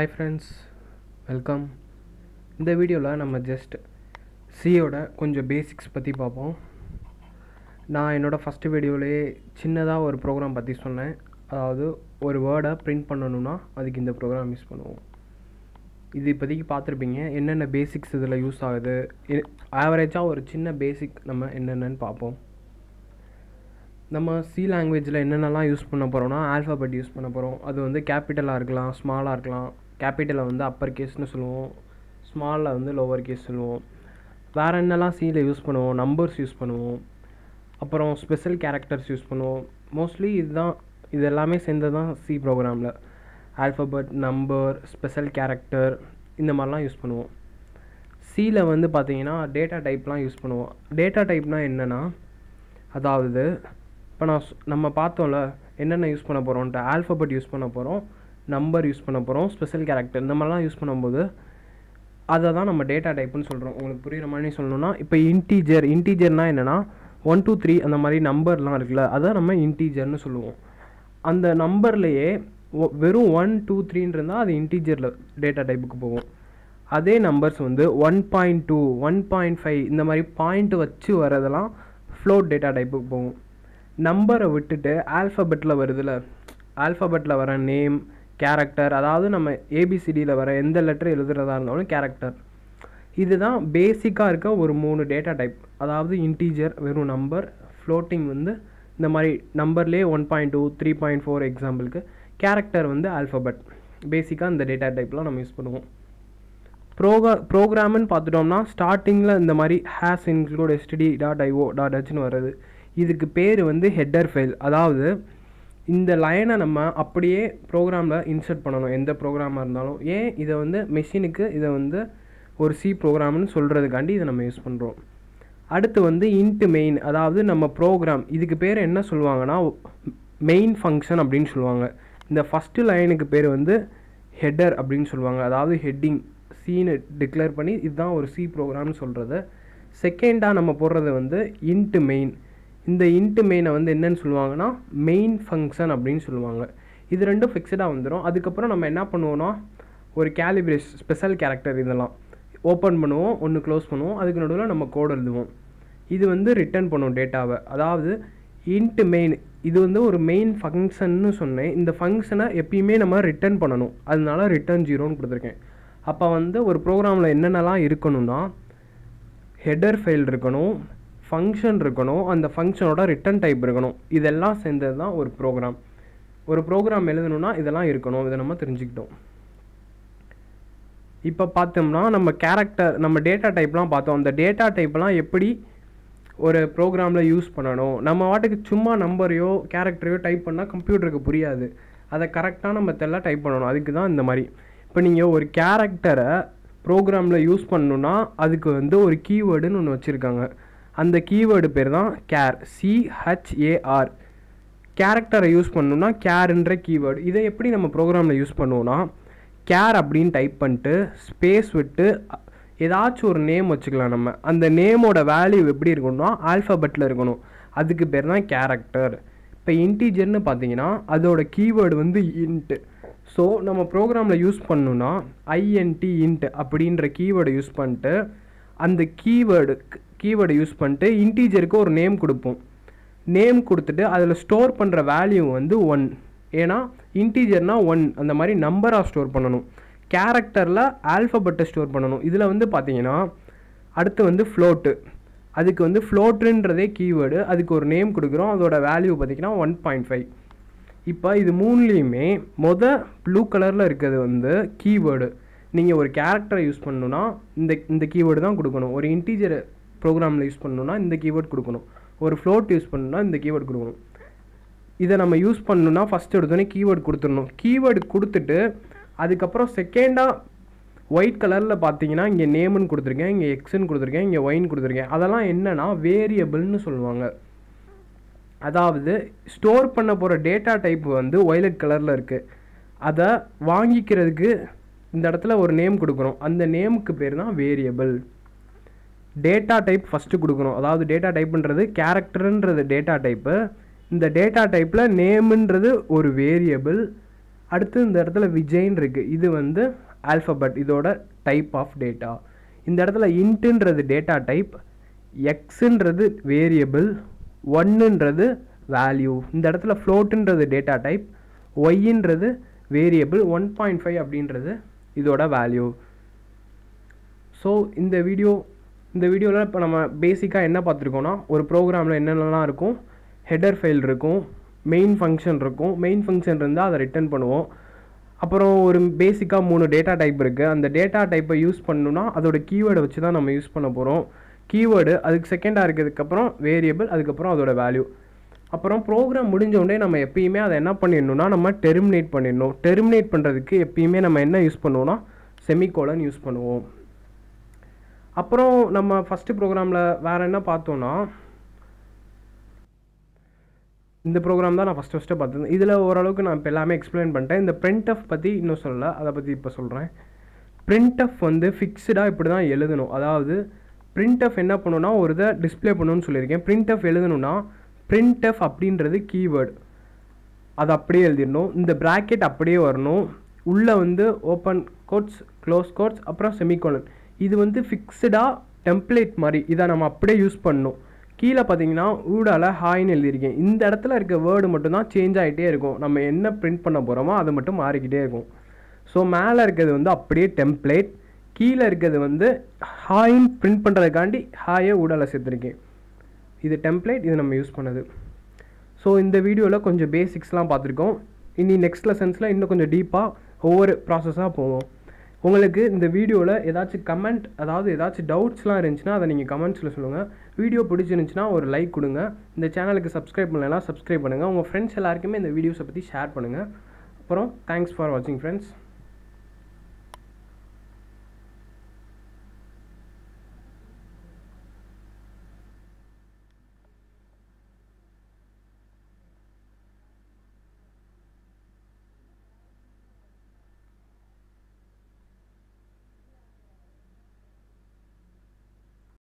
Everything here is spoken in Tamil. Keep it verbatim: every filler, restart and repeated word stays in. Hi friends, welcome. In the video la nama just C oda konja basics patti paapom. Na enoda first video la chinnada or program patti sonnen. Adhu or word ah print pannanumna adukku indha program use pannuvom. Idhu ipadiki paathirpinga enna enna basics idla use agudhu average ah or chinna basic nama enna enna nu paapom. நம்ம சி லாங்குவேஜில் என்னென்னலாம் யூஸ் பண்ண போகிறோம்னா ஆல்ஃபாபெட் யூஸ் பண்ண போகிறோம். அது வந்து கேபிட்டலாக இருக்கலாம், ஸ்மாலாக இருக்கலாம். கேபிட்டலை வந்து அப்பர் கேஸ்னு சொல்லுவோம், ஸ்மாலில் வந்து லோவர் கேஸ் சொல்லுவோம். வேறு என்னெல்லாம் சியில் யூஸ் பண்ணுவோம், நம்பர்ஸ் யூஸ் பண்ணுவோம், அப்புறம் ஸ்பெஷல் கேரக்டர்ஸ் யூஸ் பண்ணுவோம். மோஸ்ட்லி இதுதான், இது எல்லாமே சேர்ந்து தான் சி ப்ரோக்ராமில் ஆல்ஃபாபெட், நம்பர், ஸ்பெஷல் கேரக்டர் இந்த மாதிரிலாம் யூஸ் பண்ணுவோம். சியில் வந்து பார்த்திங்கன்னா டேட்டா டைப்லாம் யூஸ் பண்ணுவோம். டேட்டா டைப்னால் என்னென்னா, அதாவது இப்போ நான் நம்ம பார்த்தோம்ல என்னென்ன யூஸ் பண்ண போகிறோன்ட்டு, ஆல்ஃபபெட் யூஸ் பண்ண போகிறோம், நம்பர் யூஸ் பண்ண போகிறோம், ஸ்பெஷல் கேரக்டர் இந்த மாதிரிலாம் யூஸ் பண்ணும்போது அதை தான் நம்ம டேட்டா டைப்புன்னு சொல்கிறோம். உங்களுக்கு புரிகிற மாதிரி சொல்லணும்னா, இப்போ இன்டீஜர் இன்டீஜர்னால் என்னென்னா ஒன் டூ த்ரீ அந்த மாதிரி நம்பர்லாம் இருக்குல்ல, அதை நம்ம இன்டீஜர்னு சொல்லுவோம். அந்த நம்பர்லையே வெறும் ஒன் டூ த்ரீன்னு இருந்தால் அது இன்டீஜரில் டேட்டா டைப்புக்கு போகும். அதே நம்பர்ஸ் வந்து one point two one point five இந்த மாதிரி பாயிண்ட்டு வச்சு வரதெல்லாம் ஃப்ளோட் டேட்டா டைப்புக்கு போகும். நம்பரை விட்டுட்டு ஆல்ஃபபெட்டில் வருதுல, ஆல்ஃபபெட்டில் வர நேம், கேரக்டர், அதாவது நம்ம ஏபிசிடியில் வர எந்த லெட்டர் எழுதுகிறதா இருந்தாலும் கேரக்டர், இதுதான் பேசிக்காக இருக்க ஒரு மூணு டேட்டா டைப். அதாவது இன்டீஜர் வெறும் நம்பர், ஃப்ளோட்டிங் வந்து இந்த மாதிரி நம்பர்லேயே one point two three point four எக்ஸாம்பிளுக்கு, கேரக்டர் வந்து ஆல்ஃபபெட். பேசிக்காக இந்த டேட்டா டைப்லாம் நம்ம யூஸ் பண்ணுவோம். ப்ரோகா ப்ரோக்ராம்னு பார்த்துட்டோம்னா ஸ்டார்டிங்கில் இந்த மாதிரி hash include STD dot IO dot ஹெச்னு வருது. இதுக்கு பேர் வந்து ஹெட்டர் ஃபைல். அதாவது இந்த லைனை நம்ம அப்படியே ப்ரோக்ராமில் இன்சர்ட் பண்ணணும், எந்த ப்ரோக்ராமாக இருந்தாலும். ஏன் இதை வந்து மெஷினுக்கு இதை வந்து ஒரு சி ப்ரோக்ராம்னு சொல்கிறதுக்காண்டி இதை நம்ம யூஸ் பண்ணுறோம். அடுத்து வந்து இன்ட் மெயின், அதாவது நம்ம ப்ரோக்ராம், இதுக்கு பேர் என்ன சொல்லுவாங்கன்னா மெயின் ஃபங்க்ஷன் அப்படின்னு சொல்லுவாங்க. இந்த ஃபஸ்ட்டு லைனுக்கு பேர் வந்து ஹெட்டர் அப்படின்னு சொல்லுவாங்க. அதாவது ஹெட்டிங் சீனு டிக்ளேர் பண்ணி இதுதான் ஒரு சி ப்ரோக்ராம்னு சொல்கிறது. செகண்டாக நம்ம போடுறது வந்து இன்ட் மெயின். இந்த இன்ட் மெயினை வந்து என்னென்னு சொல்லுவாங்கன்னா மெயின் ஃபங்க்ஷன் அப்படின்னு சொல்லுவாங்க. இது ரெண்டும் ஃபிக்ஸடாக வந்துடும். அதுக்கப்புறம் நம்ம என்ன பண்ணுவோன்னா ஒரு கேலிபிரேஷ் ஸ்பெஷல் கேரக்டர் இதெல்லாம் ஓப்பன் பண்ணுவோம், ஒன்று க்ளோஸ் பண்ணுவோம், அதுக்கு நடுவில் நம்ம கோடு எழுதுவோம். இது வந்து ரிட்டர்ன் பண்ணுவோம் டேட்டாவை. அதாவது இன்ட் மெயின் இது வந்து ஒரு மெயின் ஃபங்க்ஷன்னு சொன்னேன். இந்த ஃபங்க்ஷனை எப்பயுமே நம்ம ரிட்டர்ன் பண்ணணும், அதனால ரிட்டர்ன் ஜீரோன்னு கொடுத்துருக்கேன். அப்போ வந்து ஒரு ப்ரோக்ராமில் என்னென்னலாம் இருக்கணும்னா ஹெட்டர் ஃபைல் இருக்கணும், ஃபங்க்ஷன் இருக்கணும், அந்த ஃபங்க்ஷனோட ரிட்டர்ன் டைப் இருக்கணும். இதெல்லாம் சேர்ந்தது தான் ஒரு ப்ரோக்ராம். ஒரு ப்ரோக்ராம் எழுதணுன்னா இதெல்லாம் இருக்கணும். இதை நம்ம தெரிஞ்சுக்கிட்டோம். இப்போ பார்த்தோம்னா நம்ம கேரக்டர், நம்ம டேட்டா டைப்லாம் பார்த்தோம். அந்த டேட்டா டைப்லாம் எப்படி ஒரு ப்ரோக்ராமில் யூஸ் பண்ணணும். நம்ம வாட்டுக்கு சும்மா நம்பரையோ கேரக்டரையோ டைப் பண்ணால் கம்ப்யூட்டருக்கு புரியாது. அதை கரெக்டாக நம்ம தெல்லாம் டைப் பண்ணணும். அதுக்கு தான் இந்த மாதிரி. இப்போ நீங்கள் ஒரு கேரக்டரை ப்ரோக்ராமில் யூஸ் பண்ணணுன்னா அதுக்கு வந்து ஒரு கீவேர்டுன்னு ஒன்று வச்சுருக்காங்க. அந்த கீவேர்டு பேர் தான் கேர், சிஹெச்ஏஆர். கேரக்டரை யூஸ் பண்ணணுன்னா கேர்ன்ற கீவேர்டு. இதை எப்படி நம்ம ப்ரோக்ராமில் யூஸ் பண்ணுவோன்னா, கேர் அப்படின்னு டைப் பண்ணிட்டு ஸ்பேஸ் விட்டு ஏதாச்சும் ஒரு நேம் வச்சுக்கலாம் நம்ம. அந்த நேமோட வேல்யூ எப்படி இருக்கணும்னா ஆல்ஃபபெட்டில் இருக்கணும். அதுக்கு பேர் தான் கேரக்டர். இப்போ இன்டீஜர்னு பார்த்தீங்கன்னா அதோட கீவேர்டு வந்து இன்ட்டு. ஸோ நம்ம ப்ரோக்ராமில் யூஸ் பண்ணணுன்னா ஐஎன்டி இன்ட் அப்படின்ற கீவேர்டை யூஸ் பண்ணிட்டு அந்த கீவேர்டு கீவேர்டை யூஸ் பண்ணிட்டு இன்டீஜருக்கு ஒரு நேம் கொடுப்போம். நேம் கொடுத்துட்டு அதில் ஸ்டோர் பண்ணுற வேல்யூ வந்து ஒன். ஏன்னா இன்டீஜர்னால் ஒன் அந்த மாதிரி நம்பராக ஸ்டோர் பண்ணணும். கேரக்டரில் ஆல்ஃபபெட்டை ஸ்டோர் பண்ணணும். இதில் வந்து பார்த்தீங்கன்னா அடுத்து வந்து ஃப்ளோட்டு. அதுக்கு வந்து ஃப்ளோட்டுன்றதே கீவேர்டு. அதுக்கு ஒரு நேம் கொடுக்குறோம். அதோட வேல்யூ பார்த்திங்கன்னா ஒன் பாயிண்ட் ஃபைவ். இப்போ இது மூணுலேயுமே மொதல் ப்ளூ கலரில் இருக்கிறது வந்து கீவேர்டு. நீங்கள் ஒரு கேரக்டரை யூஸ் பண்ணணுன்னா இந்த இந்த கீவேர்டு தான் கொடுக்கணும். ஒரு இன்டீஜரை ப்ரோக்ராமில் யூஸ் பண்ணணுன்னா இந்த கீவேர்ட் கொடுக்கணும். ஒரு ஃப்ளோட் யூஸ் பண்ணணுன்னா இந்த கீவேர்ட் கொடுக்கணும். இதை நம்ம யூஸ் பண்ணணுன்னா ஃபஸ்ட்டு எடுத்தோடனே கீவேர்டு கொடுத்துடணும். கீவேர்டு கொடுத்துட்டு அதுக்கப்புறம் செகண்டாக ஒயிட் கலரில் பார்த்தீங்கன்னா இங்கே நேமுன்னு கொடுத்துருக்கேன், இங்கே எக்ஸுன்னு கொடுத்துருக்கேன், இங்கே ஒயின்னு கொடுத்துருக்கேன். அதெல்லாம் என்னென்னா வேரியபிள்னு சொல்லுவாங்க. அதாவது ஸ்டோர் பண்ண போகிற டேட்டா டைப் வந்து ஒய்லட் கலரில் இருக்குது. அதை வாங்கிக்கிறதுக்கு இந்த இடத்துல ஒரு நேம் கொடுக்குறோம். அந்த நேமுக்கு பேர் தான் வேரியபிள். டேட்டா டைப் ஃபஸ்ட்டு கொடுக்கணும். அதாவது டேட்டா டைப்புன்றது கேரக்டருன்றது டேட்டா டைப்பு. இந்த டேட்டா டைப்பில் நேமுன்றது ஒரு வேரியபிள், அடுத்து இந்த இடத்துல விஜய்னு இருக்கு. இது வந்து ஆல்ஃபபெட், இதோட டைப் ஆஃப் டேட்டா. இந்த இடத்துல இன்ட்ன்றது டேட்டா டைப், எக்ஸ்ன்றது வேரியபிள், ஒன்னுன்றது வேல்யூ. இந்த இடத்துல ஃப்ளோட்டுன்றது டேட்டா டைப், ஒய்ன்றது வேரியபிள், ஒன் பாயிண்ட் ஃபைவ் அப்படின்றது இதோட வேல்யூ. ஸோ இந்த வீடியோ இந்த வீடியோவில் இப்போ நம்ம பேசிக்காக என்ன பார்த்துருக்கோன்னா, ஒரு ப்ரோக்ராமில் என்னென்னலாம் இருக்கும், ஹெடர் ஃபைல் இருக்கும், மெயின் ஃபங்க்ஷன் இருக்கும், மெயின் ஃபங்க்ஷன் இருந்தால் அதை ரிட்டர்ன் பண்ணுவோம். அப்புறம் ஒரு பேசிக்காக மூணு டேட்டா டைப் இருக்குது. அந்த டேட்டா டைப்பை யூஸ் பண்ணணுன்னா அதோட கீவேர்டை வச்சு தான் நம்ம யூஸ் பண்ண போகிறோம். கீவேர்டு, அதுக்கு செகண்டாக இருக்கிறதுக்கப்புறம் வேரியபிள், அதுக்கப்புறம் அதோட வேல்யூ. அப்புறம் ப்ரோக்ராம் முடிஞ்சோடனே நம்ம எப்பயுமே அதை என்ன பண்ணிடணுன்னா நம்ம டெர்மினேட் பண்ணிடணும். டெர்மினேட் பண்ணுறதுக்கு எப்பயுமே நம்ம என்ன யூஸ் பண்ணுவோன்னா செமிகோலன் யூஸ் பண்ணுவோம். அப்புறம் நம்ம ஃபஸ்ட்டு ப்ரோக்ராமில் வேறு என்ன பார்த்தோன்னா, இந்த ப்ரோக்ராம் தான் நான் ஃபஸ்ட்டு ஃபஸ்ட்டு பார்த்துருந்தேன். இதில் ஓரளவுக்கு நான் இப்போ எல்லாமே எக்ஸ்பிளைன் பண்ணிட்டேன். இந்த பிரிண்ட்எஃப் பற்றி இன்னும் சொல்லலை, அதை பற்றி இப்போ சொல்கிறேன். பிரிண்ட்எஃப் வந்து ஃபிக்ஸ்டாக இப்படி தான் எழுதணும். அதாவது பிரிண்ட்எஃப் என்ன பண்ணணுன்னா, ஒரு இதை டிஸ்பிளே பண்ணணும்னு சொல்லியிருக்கேன். பிரிண்ட்எஃப் எழுதணுன்னா பிரிண்ட்எஃப் அப்படின்றது கீவேர்டு, அது அப்படியே எழுதிடணும். இந்த ப்ராக்கெட் அப்படியே வரணும். உள்ளே வந்து ஓப்பன் கோட்ஸ், க்ளோஸ் கோட்ஸ், அப்புறம் செமிகோலன். இது வந்து ஃபிக்ஸ்டாக டெம்ப்ளேட் மாதிரி, இதை நம்ம அப்படியே யூஸ் பண்ணணும். கீழே பார்த்தீங்கன்னா ஊடால ஹாய்ன்னு எழுதியிருக்கேன். இந்த இடத்துல இருக்க வேர்டு மட்டும்தான் சேஞ்ச் ஆகிட்டே இருக்கும். நம்ம என்ன பிரிண்ட் பண்ண போகிறோமோ அது மட்டும் மாறிக்கிட்டே இருக்கும். ஸோ மேலே இருக்கிறது வந்து அப்படியே டெம்ப்ளேட், கீழே இருக்கிறது வந்து ஹாயின்னு பிரிண்ட் பண்ணுறதுக்காண்டி ஹாயை ஊடால சேர்த்துருக்கேன். இது டெம்ப்ளேட், இது நம்ம யூஸ் பண்ணது. ஸோ இந்த வீடியோவில் கொஞ்சம் பேசிக்ஸ்லாம் பார்த்துருக்கோம். இனி நெக்ஸ்ட் லெசன்ஸில் இன்னும் கொஞ்சம் டீப்பாக ஒவ்வொரு ப்ராசஸாக போவோம். உங்களுக்கு இந்த வீடியோவில் ஏதாச்சும் கமெண்ட், அதாவது ஏதாச்சும் டவுட்ஸ்லாம் இருந்துச்சுன்னா அதை நீங்கள் கமெண்ட்ஸில் சொல்லுங்கள். வீடியோ பிடிச்சிருந்துச்சுன்னா ஒரு லைக் கொடுங்க. இந்த சேனலுக்கு சப்ஸ்கிரைப் பண்ணலாம், சப்ஸ்கிரைப் பண்ணுங்கள். உங்கள் ஃப்ரெண்ட்ஸ் எல்லாருக்குமே இந்த வீடியோஸை பற்றி ஷேர் பண்ணுங்கள். அப்புறம் தேங்க்ஸ் ஃபார் வாட்சிங் ஃப்ரெண்ட்ஸ்.